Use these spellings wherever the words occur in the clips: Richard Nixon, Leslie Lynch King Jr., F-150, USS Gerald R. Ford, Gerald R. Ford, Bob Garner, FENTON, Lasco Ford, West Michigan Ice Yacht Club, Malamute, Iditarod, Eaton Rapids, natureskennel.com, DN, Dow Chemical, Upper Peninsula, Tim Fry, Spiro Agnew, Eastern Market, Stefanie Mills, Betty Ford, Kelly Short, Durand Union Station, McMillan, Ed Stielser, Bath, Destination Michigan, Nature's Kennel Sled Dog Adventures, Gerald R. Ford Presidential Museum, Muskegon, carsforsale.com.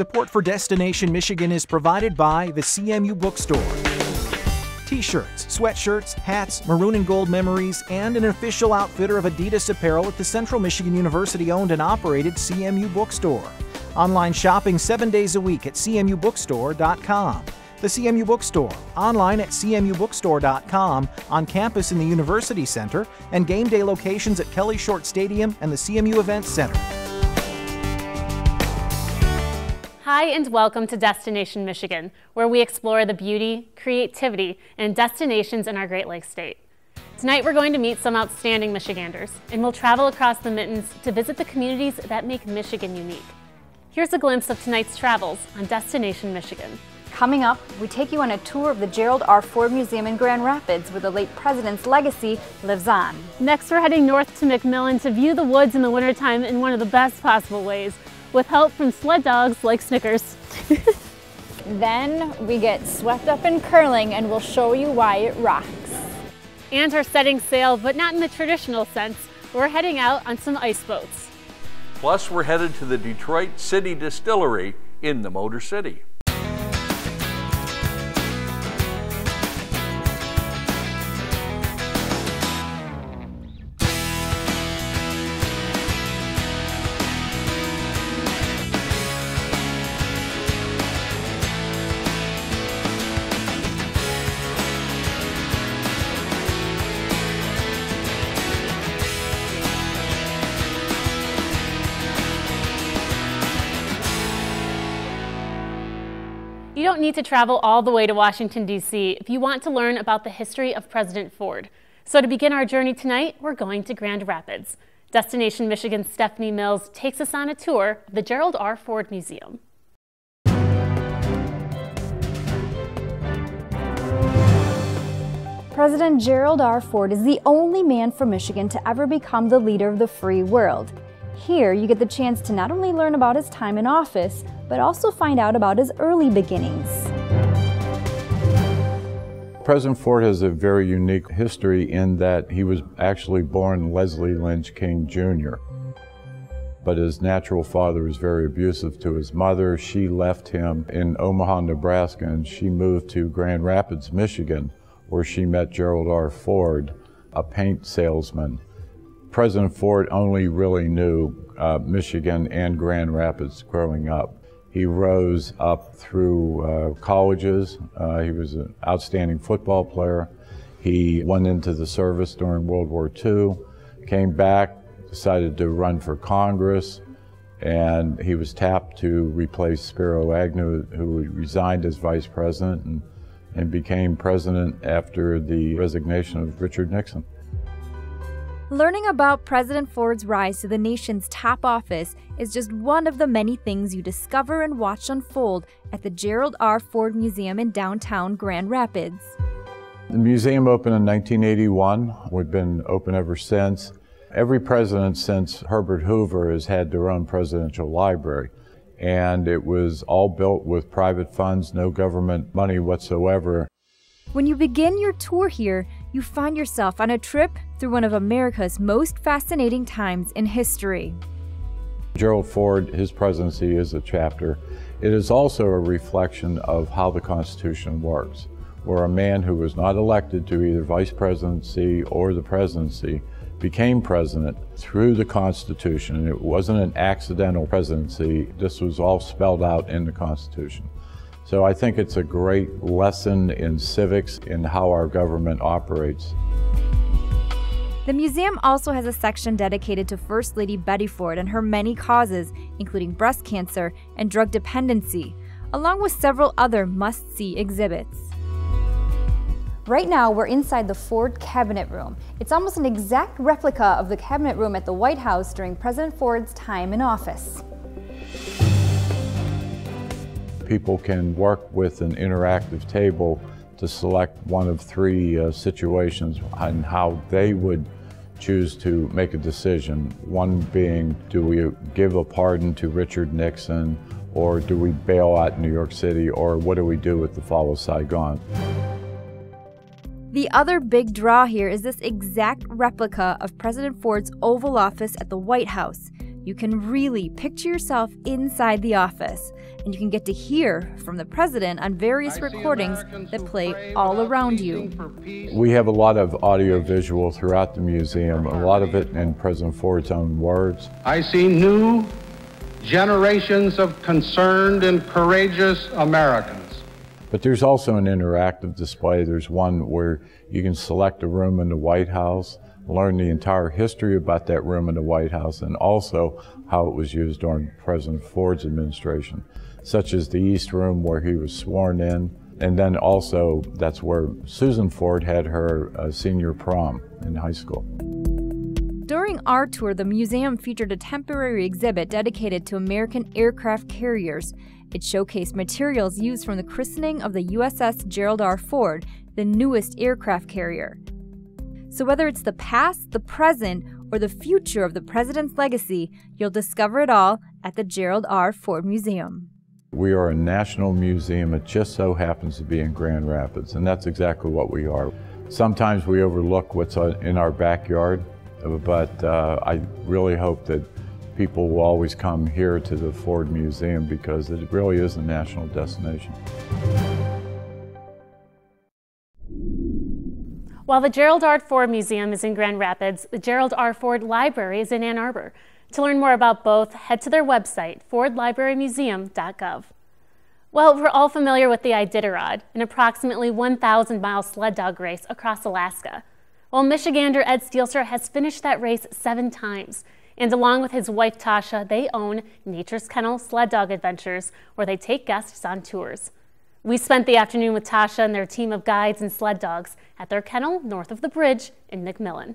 Support for Destination Michigan is provided by the CMU Bookstore. T-shirts, sweatshirts, hats, maroon and gold memories, and an official outfitter of Adidas apparel at the Central Michigan University-owned and operated CMU Bookstore. Online shopping 7 days a week at cmubookstore.com. The CMU Bookstore, online at cmubookstore.com, on campus in the University Center, and game day locations at Kelly Short Stadium and the CMU Events Center. Hi and welcome to Destination Michigan, where we explore the beauty, creativity, and destinations in our Great Lakes state. Tonight we're going to meet some outstanding Michiganders, and we'll travel across the Mittens to visit the communities that make Michigan unique. Here's a glimpse of tonight's travels on Destination Michigan. Coming up, we take you on a tour of the Gerald R. Ford Museum in Grand Rapids, where the late president's legacy lives on. Next, we're heading north to McMillan to view the woods in the wintertime in one of the best possible ways, with help from sled dogs like Snickers. Then we get swept up in curling, and we'll show you why it rocks. And our setting sail, but not in the traditional sense. We're heading out on some ice boats. Plus, we're headed to the Detroit City Distillery in the Motor City. You don't need to travel all the way to Washington, D.C. if you want to learn about the history of President Ford. So to begin our journey tonight, we're going to Grand Rapids. Destination Michigan's Stefanie Mills takes us on a tour of the Gerald R. Ford Museum. President Gerald R. Ford is the only man from Michigan to ever become the leader of the free world. Here, you get the chance to not only learn about his time in office, but also find out about his early beginnings. President Ford has a very unique history in that he was actually born Leslie Lynch King Jr. But his natural father was very abusive to his mother. She left him in Omaha, Nebraska, and she moved to Grand Rapids, Michigan, where she met Gerald R. Ford, a paint salesman. President Ford only really knew Michigan and Grand Rapids growing up. He rose up through colleges. He was an outstanding football player. He went into the service during World War II, came back, decided to run for Congress, and he was tapped to replace Spiro Agnew, who resigned as vice president and became president after the resignation of Richard Nixon. Learning about President Ford's rise to the nation's top office is just one of the many things you discover and watch unfold at the Gerald R. Ford Museum in downtown Grand Rapids. The museum opened in 1981. We've been open ever since. Every president since Herbert Hoover has had their own presidential library, and it was all built with private funds, no government money whatsoever. When you begin your tour here, you find yourself on a trip through one of America's most fascinating times in history. Gerald Ford, his presidency is a chapter. It is also a reflection of how the Constitution works, where a man who was not elected to either vice presidency or the presidency became president through the Constitution. And it wasn't an accidental presidency. This was all spelled out in the Constitution. So I think it's a great lesson in civics and how our government operates. The museum also has a section dedicated to First Lady Betty Ford and her many causes, including breast cancer and drug dependency, along with several other must-see exhibits. Right now, we're inside the Ford Cabinet Room. It's almost an exact replica of the Cabinet Room at the White House during President Ford's time in office. People can work with an interactive table to select one of three situations on how they would choose to make a decision. One being, do we give a pardon to Richard Nixon, or do we bail out New York City, or what do we do with the fall of Saigon? The other big draw here is this exact replica of President Ford's Oval Office at the White House, you can really picture yourself inside the office, and you can get to hear from the president on various recordings that play all around you. We have a lot of audio-visual throughout the museum, a lot of it in President Ford's own words. I see new generations of concerned and courageous Americans. But there's also an interactive display. There's one where you can select a room in the White House, learn the entire history about that room in the White House, and also how it was used during President Ford's administration, such as the East Room where he was sworn in, and then also that's where Susan Ford had her senior prom in high school. During our tour, the museum featured a temporary exhibit dedicated to American aircraft carriers. It showcased materials used from the christening of the USS Gerald R. Ford, the newest aircraft carrier. So whether it's the past, the present, or the future of the president's legacy, you'll discover it all at the Gerald R. Ford Museum. We are a national museum. It just so happens to be in Grand Rapids, and that's exactly what we are. Sometimes we overlook what's in our backyard, but I really hope that people will always come here to the Ford Museum because it really is a national destination. While the Gerald R. Ford Museum is in Grand Rapids, the Gerald R. Ford Library is in Ann Arbor. To learn more about both, head to their website, fordlibrarymuseum.gov. Well, we're all familiar with the Iditarod, an approximately 1,000-mile sled dog race across Alaska. Well, Michigander Ed Stielser has finished that race 7 times, and along with his wife Tasha, they own Nature's Kennel Sled Dog Adventures, where they take guests on tours. We spent the afternoon with Tasha and their team of guides and sled dogs at their kennel north of the bridge in McMillan.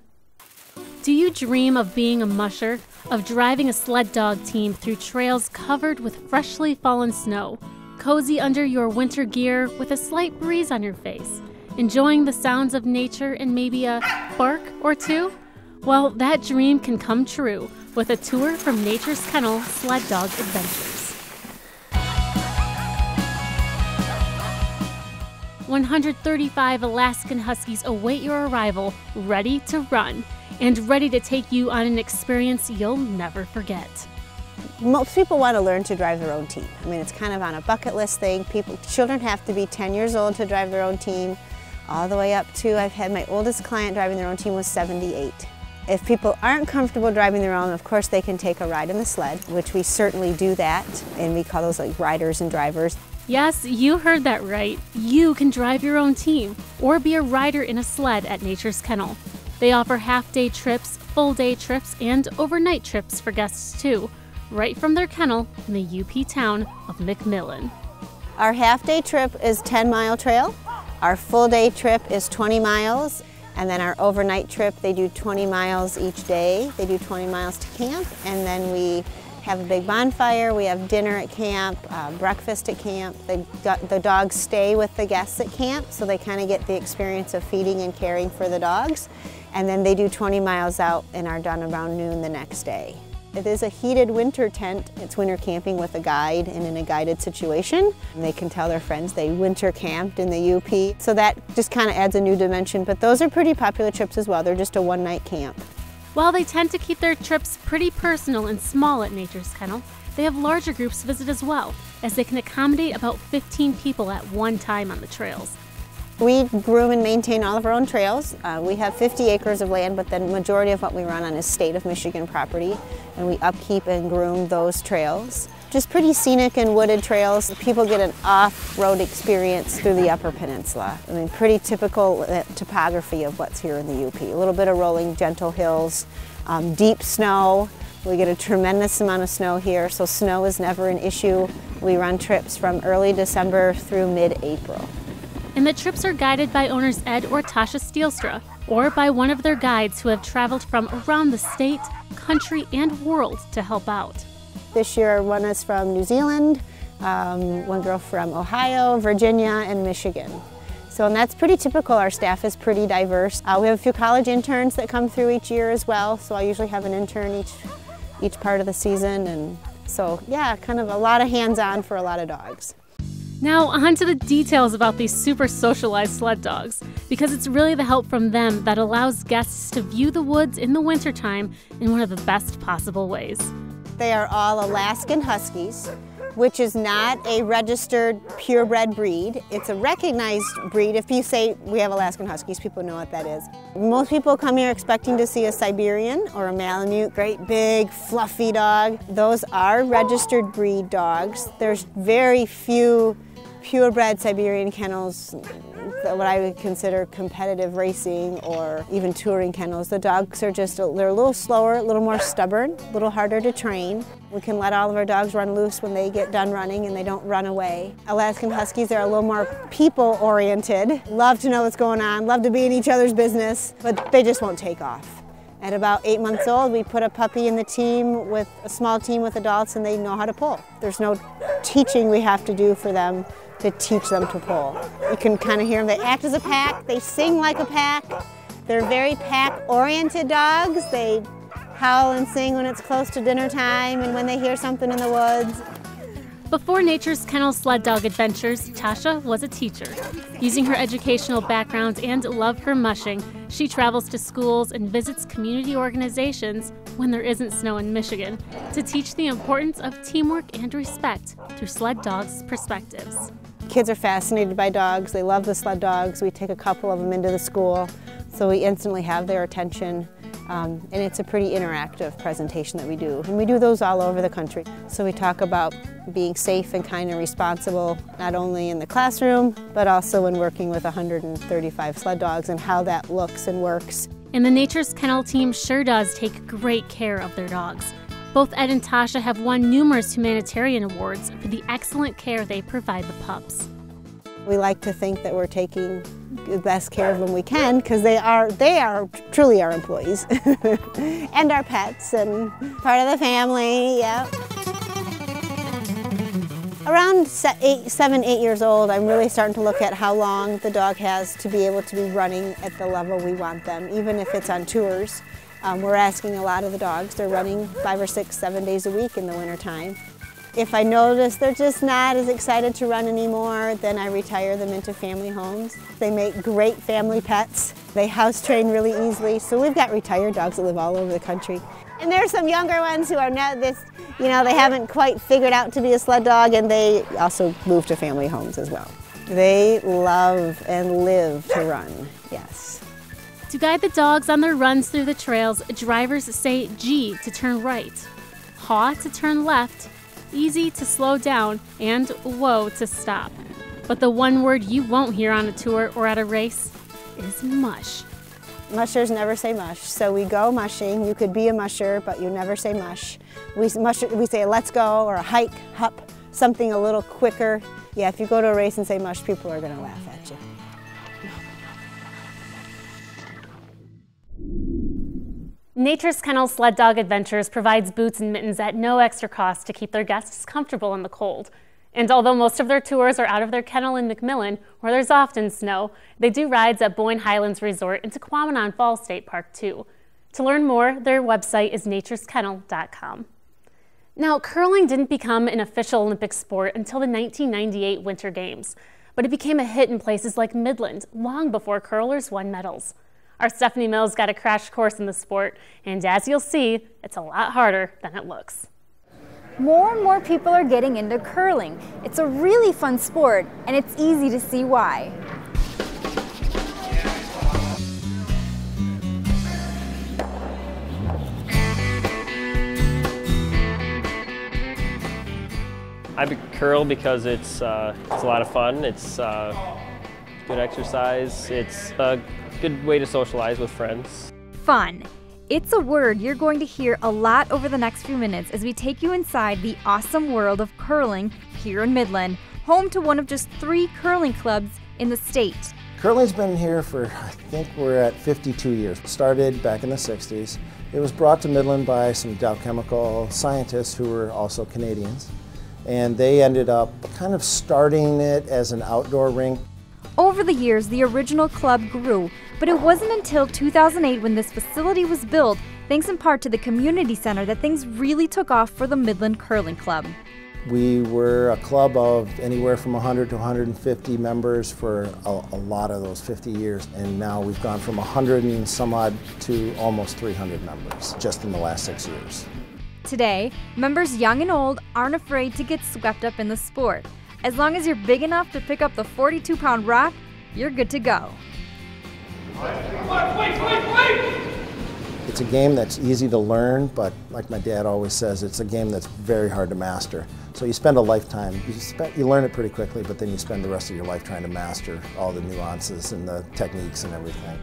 Do you dream of being a musher, of driving a sled dog team through trails covered with freshly fallen snow, cozy under your winter gear with a slight breeze on your face, enjoying the sounds of nature and maybe a bark or two? Well, that dream can come true with a tour from Nature's Kennel Sled Dog Adventures. 135 Alaskan Huskies await your arrival, ready to run, and ready to take you on an experience you'll never forget. Most people want to learn to drive their own team. I mean, it's kind of on a bucket list thing. Children have to be 10 years old to drive their own team, all the way up to, I've had my oldest client driving their own team was 78. If people aren't comfortable driving their own, of course they can take a ride in the sled, which we certainly do that, and we call those like riders and drivers. Yes, you heard that right. You can drive your own team or be a rider in a sled at Nature's Kennel. They offer half-day trips, full-day trips, and overnight trips for guests too, right from their kennel in the UP town of McMillan. Our half-day trip is 10-mile trail. Our full-day trip is 20 miles. And then our overnight trip, they do 20 miles each day. They do 20 miles to camp, and then we have a big bonfire, we have dinner at camp, breakfast at camp. The dogs stay with the guests at camp, so they kind of get the experience of feeding and caring for the dogs. And then they do 20 miles out and are done around noon the next day. It is a heated winter tent. It's winter camping with a guide and in a guided situation. And they can tell their friends they winter camped in the UP. So that just kind of adds a new dimension, but those are pretty popular trips as well. They're just a one-night camp. While they tend to keep their trips pretty personal and small at Nature's Kennel, they have larger groups visit as well, as they can accommodate about 15 people at one time on the trails. We groom and maintain all of our own trails. We have 50 acres of land, but the majority of what we run on is state of Michigan property, and we upkeep and groom those trails. Just pretty scenic and wooded trails. People get an off-road experience through the Upper Peninsula. I mean, pretty typical topography of what's here in the UP. A little bit of rolling, gentle hills, deep snow. We get a tremendous amount of snow here, so snow is never an issue. We run trips from early December through mid-April. And the trips are guided by owners Ed or Tasha Stielstra, or by one of their guides who have traveled from around the state, country, and world to help out. This year, one is from New Zealand, one girl from Ohio, Virginia, and Michigan. So, and that's pretty typical. Our staff is pretty diverse. We have a few college interns that come through each year as well, so I usually have an intern each part of the season. And so, yeah, kind of a lot of hands-on for a lot of dogs. Now, on to the details about these super socialized sled dogs, because it's really the help from them that allows guests to view the woods in the wintertime in one of the best possible ways. They are all Alaskan Huskies, which is not a registered purebred breed. It's a recognized breed. If you say we have Alaskan Huskies, people know what that is. Most people come here expecting to see a Siberian or a Malamute, great big fluffy dog. Those are registered breed dogs. There's very few purebred Siberian kennels, what I would consider competitive racing or even touring kennels. The dogs are just, they're a little slower, a little more stubborn, a little harder to train. We can let all of our dogs run loose when they get done running and they don't run away. Alaskan Huskies are a little more people-oriented, love to know what's going on, love to be in each other's business, but they just won't take off. At about 8 months old, we put a puppy in the team with a small team with adults, and they know how to pull. There's no teaching we have to do for them to teach them to pull. You can kind of hear them. They act as a pack. They sing like a pack. They're very pack-oriented dogs. They howl and sing when it's close to dinner time and when they hear something in the woods. Before Nature's Kennel Sled Dog Adventures, Tasha was a teacher. Using her educational background and love for mushing, she travels to schools and visits community organizations when there isn't snow in Michigan to teach the importance of teamwork and respect through sled dogs' perspectives. Kids are fascinated by dogs. They love the sled dogs. We take a couple of them into the school, so we instantly have their attention. And it's a pretty interactive presentation that we do. And we do those all over the country. So we talk about being safe and kind and responsible, not only in the classroom, but also in working with 135 sled dogs and how that looks and works. And the Nature's Kennel team sure does take great care of their dogs. Both Ed and Tasha have won numerous humanitarian awards for the excellent care they provide the pups. We like to think that we're taking the best care of them we can, because they are truly our employees and our pets and part of the family, yeah. Around 7, 8 years old, I'm really starting to look at how long the dog has to be able to be running at the level we want them, even if it's on tours. We're asking a lot of the dogs. They're running 5 or 6, 7 days a week in the wintertime. If I notice they're just not as excited to run anymore, then I retire them into family homes. They make great family pets. They house train really easily. So we've got retired dogs that live all over the country. And there's some younger ones who are not this, you know, they haven't quite figured out to be a sled dog, and they also move to family homes as well. They love and live to run, yes. To guide the dogs on their runs through the trails, drivers say G to turn right, haw to turn left, easy to slow down, and whoa to stop. But the one word you won't hear on a tour or at a race is mush. Mushers never say mush, so we go mushing. You could be a musher, but you never say mush. We say let's go or a hike, hop, something a little quicker. Yeah, if you go to a race and say mush, people are gonna laugh at you. Nature's Kennel Sled Dog Adventures provides boots and mittens at no extra cost to keep their guests comfortable in the cold. And although most of their tours are out of their kennel in McMillan, where there's often snow, they do rides at Boyne Highlands Resort and Tequamanon Falls State Park, too. To learn more, their website is natureskennel.com. Now, curling didn't become an official Olympic sport until the 1998 Winter Games, but it became a hit in places like Midland long before curlers won medals. Our Stefanie Mills got a crash course in the sport, and as you'll see, it's a lot harder than it looks. More and more people are getting into curling. It's a really fun sport, and it's easy to see why. I curl because it's a lot of fun. It's good exercise. It's good way to socialize with friends. Fun. It's a word you're going to hear a lot over the next few minutes as we take you inside the awesome world of curling here in Midland, home to one of just 3 curling clubs in the state. Curling's been here for, I think we're at 52 years. It started back in the 60s. It was brought to Midland by some Dow Chemical scientists who were also Canadians, and they ended up kind of starting it as an outdoor rink. Over the years, the original club grew, but it wasn't until 2008 when this facility was built, thanks in part to the community center, that things really took off for the Midland Curling Club. We were a club of anywhere from 100 to 150 members for a lot of those 50 years, and now we've gone from 100 and some odd to almost 300 members just in the last 6 years. Today, members young and old aren't afraid to get swept up in the sport. As long as you're big enough to pick up the 42-pound rock, you're good to go. It's a game that's easy to learn, but like my dad always says, it's a game that's very hard to master. So you spend a lifetime, you learn it pretty quickly, but then you spend the rest of your life trying to master all the nuances and the techniques and everything.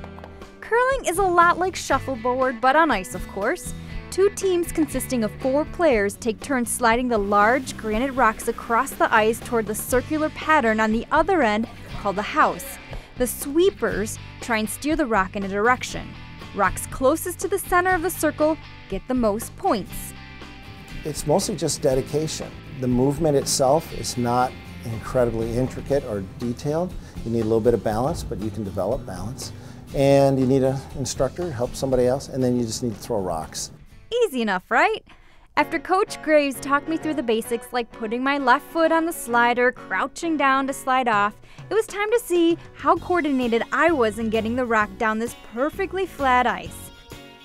Curling is a lot like shuffleboard, but on ice, of course. Two teams consisting of 4 players take turns sliding the large granite rocks across the ice toward the circular pattern on the other end called the house. The sweepers try and steer the rock in a direction. Rocks closest to the center of the circle get the most points. It's mostly just dedication. The movement itself is not incredibly intricate or detailed. You need a little bit of balance, but you can develop balance. And you need an instructor, help somebody else, and then you just need to throw rocks. Easy enough, right? After Coach Graves talked me through the basics like putting my left foot on the slider, crouching down to slide off, it was time to see how coordinated I was in getting the rock down this perfectly flat ice.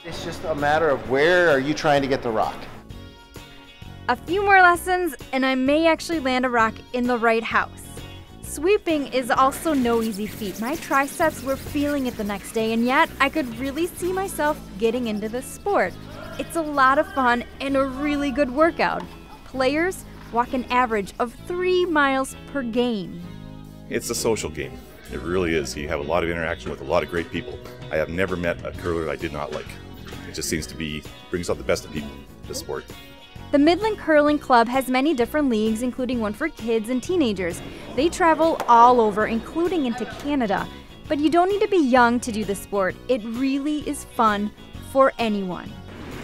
It's just a matter of where are you trying to get the rock. A few more lessons and I may actually land a rock in the right house. Sweeping is also no easy feat. My triceps were feeling it the next day, and yet I could really see myself getting into this sport. It's a lot of fun and a really good workout. Players walk an average of 3 miles per game. It's a social game. It really is. You have a lot of interaction with a lot of great people. I have never met a curler I did not like. It just seems to be, brings out the best of people, this sport. The Midland Curling Club has many different leagues, including one for kids and teenagers. They travel all over, including into Canada. But you don't need to be young to do the sport. It really is fun for anyone.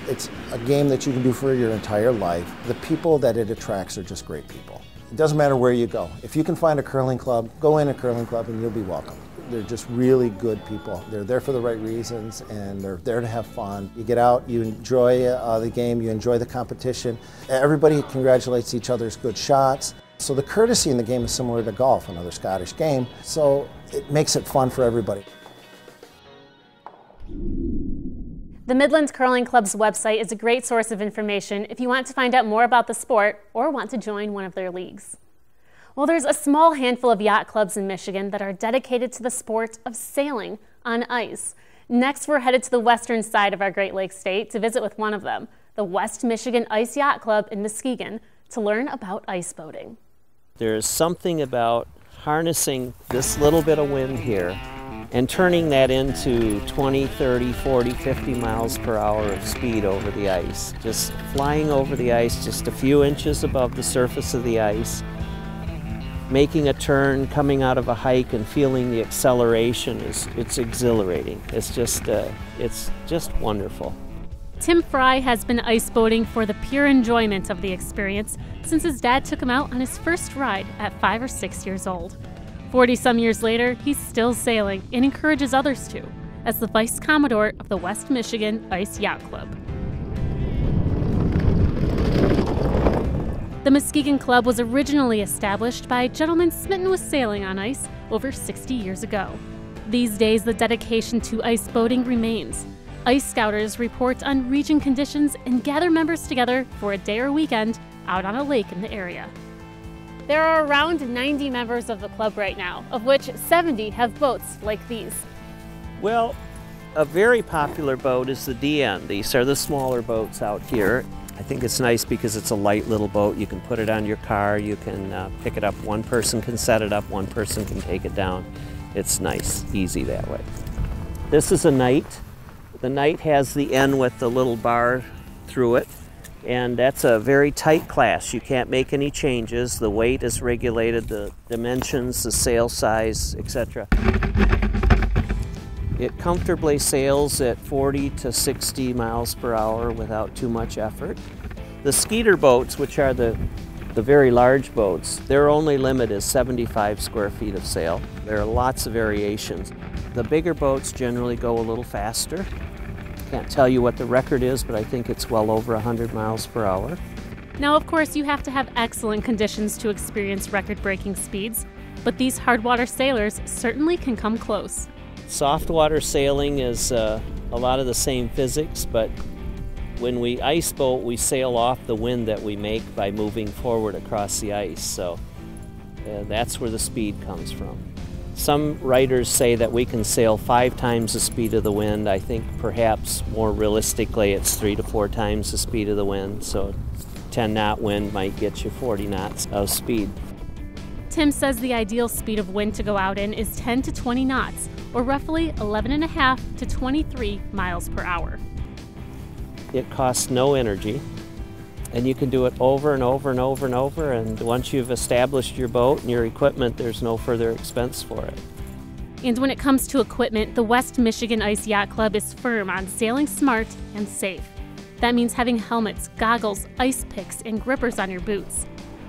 It's a game that you can do for your entire life. The people that it attracts are just great people. It doesn't matter where you go. If you can find a curling club, go in a curling club and you'll be welcome. They're just really good people. They're there for the right reasons and they're there to have fun. You get out, you enjoy the game, you enjoy the competition. Everybody congratulates each other's good shots. So the courtesy in the game is similar to golf, another Scottish game. So it makes it fun for everybody. The Midlands Curling Club's website is a great source of information if you want to find out more about the sport or want to join one of their leagues. Well, there's a small handful of yacht clubs in Michigan that are dedicated to the sport of sailing on ice. Next, we're headed to the western side of our Great Lakes state to visit with one of them, the West Michigan Ice Yacht Club in Muskegon, to learn about ice boating. There is something about harnessing this little bit of wind here and turning that into 20, 30, 40, 50 miles per hour of speed over the ice. Just flying over the ice, just a few inches above the surface of the ice, making a turn, coming out of a hike and feeling the acceleration, it's exhilarating. It's just wonderful. Tim Fry has been ice boating for the pure enjoyment of the experience since his dad took him out on his first ride at 5 or 6 years old. 40-some years later, he's still sailing and encourages others to, as the Vice Commodore of the West Michigan Ice Yacht Club. The Muskegon Club was originally established by a gentleman smitten with sailing on ice over 60 years ago. These days, the dedication to ice boating remains. Ice scouters report on region conditions and gather members together for a day or weekend out on a lake in the area. There are around 90 members of the club right now, of which 70 have boats like these. Well, a very popular boat is the DN. These are the smaller boats out here. I think it's nice because it's a light little boat. You can put it on your car, you can pick it up. One person can set it up, one person can take it down. It's nice, easy that way. This is a Knight. The Knight has the end with the little bar through it. And that's a very tight class. You can't make any changes. The weight is regulated, the dimensions, the sail size, etc. It comfortably sails at 40 to 60 miles per hour without too much effort. The Skeeter boats, which are the very large boats, their only limit is 75 square feet of sail. There are lots of variations. The bigger boats generally go a little faster. I can't tell you what the record is, but I think it's well over 100 miles per hour. Now, of course, you have to have excellent conditions to experience record-breaking speeds, but these hardwater sailors certainly can come close. Soft water sailing is a lot of the same physics, but When we ice boat, we sail off the wind that we make by moving forward across the ice, so that's where the speed comes from. Some writers say that we can sail 5 times the speed of the wind. I think perhaps more realistically it's 3 to 4 times the speed of the wind, so 10-knot wind might get you 40 knots of speed. Tim says the ideal speed of wind to go out in is 10 to 20 knots, or roughly 11.5 to 23 miles per hour. It costs no energy, and you can do it over and over and over and over, and once you've established your boat and your equipment, there's no further expense for it. And when it comes to equipment, the West Michigan Ice Yacht Club is firm on sailing smart and safe. That means having helmets, goggles, ice picks, and grippers on your boots.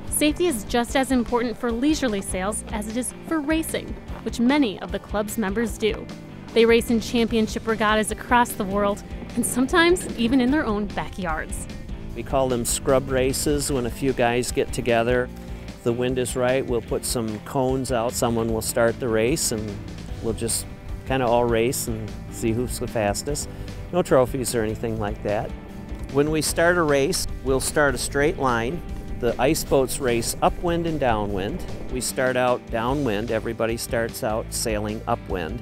Safety is just as important for leisurely sails as it is for racing, which many of the club's members do. They race in championship regattas across the world, and sometimes even in their own backyards. We call them scrub races when a few guys get together. If the wind is right, we'll put some cones out. Someone will start the race, and we'll just kind of all race and see who's the fastest. No trophies or anything like that. When we start a race, we'll start a straight line. The ice boats race upwind and downwind. We start out downwind. Everybody starts out sailing upwind.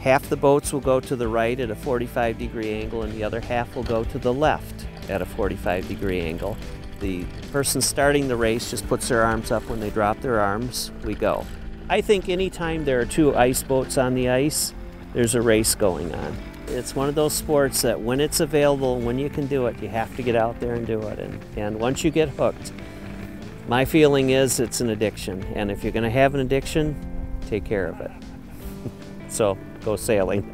Half the boats will go to the right at a 45-degree angle, and the other half will go to the left at a 45-degree angle. The person starting the race just puts their arms up. When they drop their arms, we go. I think any time there are 2 ice boats on the ice, there's a race going on. It's one of those sports that when it's available, when you can do it, you have to get out there and do it. And once you get hooked, my feeling is it's an addiction. And if you're going to have an addiction, take care of it. So go sailing.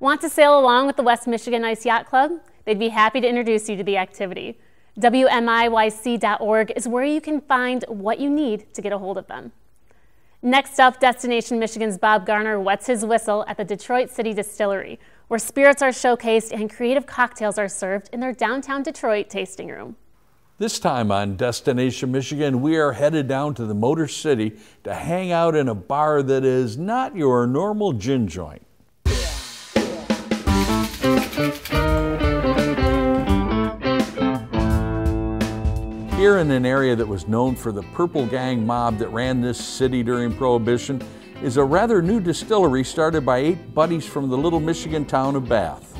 Want to sail along with the West Michigan Ice Yacht Club? They'd be happy to introduce you to the activity. WMIYC.org is where you can find what you need to get a hold of them. Next up, Destination Michigan's Bob Garner wets his whistle at the Detroit City Distillery, where spirits are showcased and creative cocktails are served in their downtown Detroit tasting room. This time on Destination Michigan, we are headed down to the Motor City to hang out in a bar that is not your normal gin joint. Here in an area that was known for the Purple Gang mob that ran this city during Prohibition is a rather new distillery started by 8 buddies from the little Michigan town of Bath.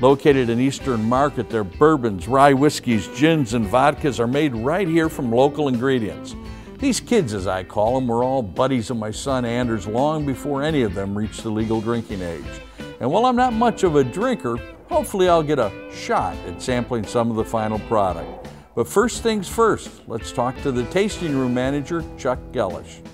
Located in Eastern Market, their bourbons, rye whiskeys, gins, and vodkas are made right here from local ingredients. These kids, as I call them, were all buddies of my son Anders long before any of them reached the legal drinking age. And while I'm not much of a drinker, hopefully I'll get a shot at sampling some of the final product. But first things first, let's talk to the tasting room manager, Chuck Gellish.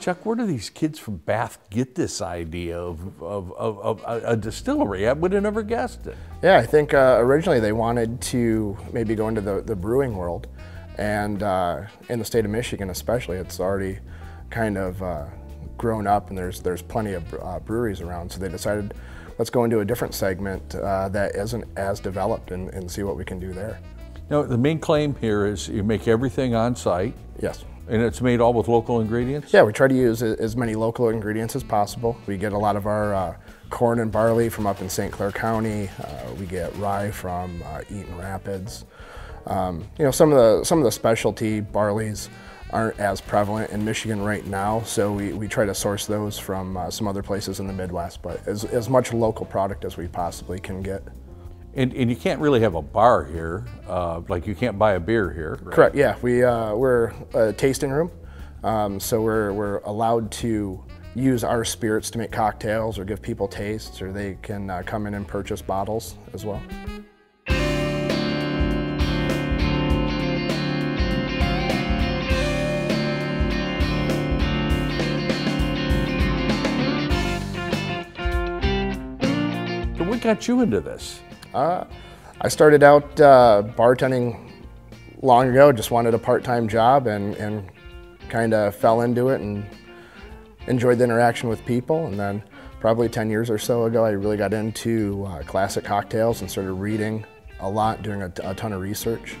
Chuck, where do these kids from Bath get this idea of a distillery? I would have never guessed it. Yeah, I think originally they wanted to maybe go into the brewing world. And in the state of Michigan especially, it's already kind of grown up, and there's plenty of breweries around. So they decided, let's go into a different segment that isn't as developed and see what we can do there. Now, the main claim here is you make everything on site. Yes. And it's made all with local ingredients? Yeah, we try to use as many local ingredients as possible. We get a lot of our corn and barley from up in St. Clair County. We get rye from Eaton Rapids. You know, some of the specialty barleys aren't as prevalent in Michigan right now, so we try to source those from some other places in the Midwest, but as much local product as we possibly can get. And you can't really have a bar here, like you can't buy a beer here. Right? Correct. Yeah, we're a tasting room, so we're allowed to use our spirits to make cocktails or give people tastes, or they can come in and purchase bottles as well. So what got you into this? I started out bartending long ago, just wanted a part-time job and kind of fell into it and enjoyed the interaction with people. And then probably 10 years or so ago, I really got into classic cocktails and started reading a lot, doing a ton of research,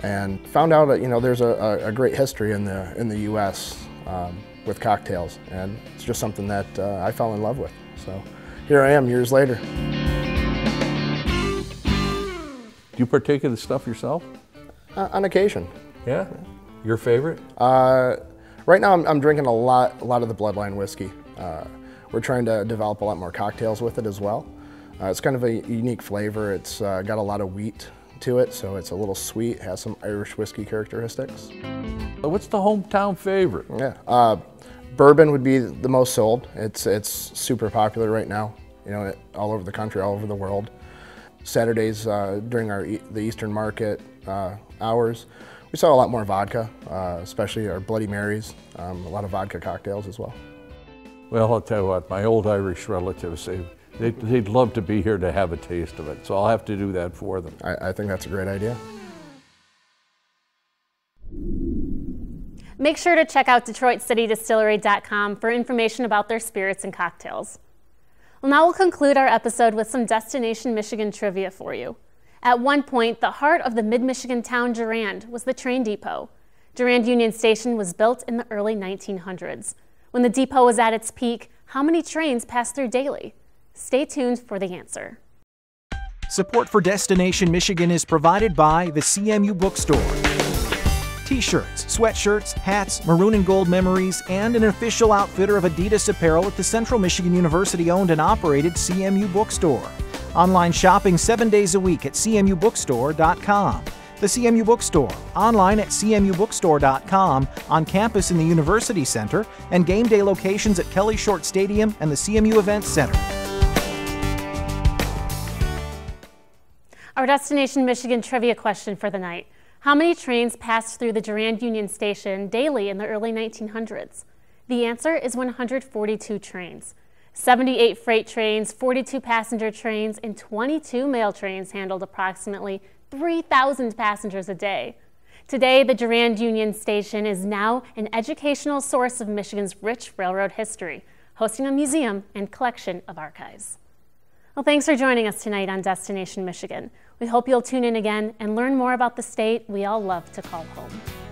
and found out that, you know, there's a great history in the U.S. with cocktails, and it's just something that I fell in love with. So here I am years later. Do you partake of the stuff yourself? On occasion. Yeah? Your favorite? Right now I'm drinking a lot of the Bloodline whiskey. We're trying to develop a lot more cocktails with it as well. It's kind of a unique flavor. It's got a lot of wheat to it, so it's a little sweet, has some Irish whiskey characteristics. What's the hometown favorite? Yeah, bourbon would be the most sold. It's super popular right now, you know, all over the country, all over the world. Saturdays during the Eastern Market hours, we saw a lot more vodka, especially our Bloody Marys, a lot of vodka cocktails as well. Well, I'll tell you what, my old Irish relatives, they'd love to be here to have a taste of it, so I'll have to do that for them. I think that's a great idea. Make sure to check out DetroitCityDistillery.com for information about their spirits and cocktails. Well, now we'll conclude our episode with some Destination Michigan trivia for you. At one point, the heart of the mid-Michigan town Durand was the train depot. Durand Union Station was built in the early 1900s. When the depot was at its peak, how many trains passed through daily? Stay tuned for the answer. Support for Destination Michigan is provided by the CMU Bookstore. T-shirts, sweatshirts, hats, maroon and gold memories, and an official outfitter of Adidas apparel at the Central Michigan University-owned and operated CMU Bookstore. Online shopping 7 days a week at cmubookstore.com. The CMU Bookstore, online at cmubookstore.com, on campus in the University Center, and game day locations at Kelly Short Stadium and the CMU Events Center. Our Destination Michigan trivia question for the night. How many trains passed through the Durand Union Station daily in the early 1900s? The answer is 142 trains. 78 freight trains, 42 passenger trains, and 22 mail trains handled approximately 3,000 passengers a day. Today, the Durand Union Station is now an educational source of Michigan's rich railroad history, hosting a museum and collection of archives. Well, thanks for joining us tonight on Destination Michigan. We hope you'll tune in again and learn more about the state we all love to call home.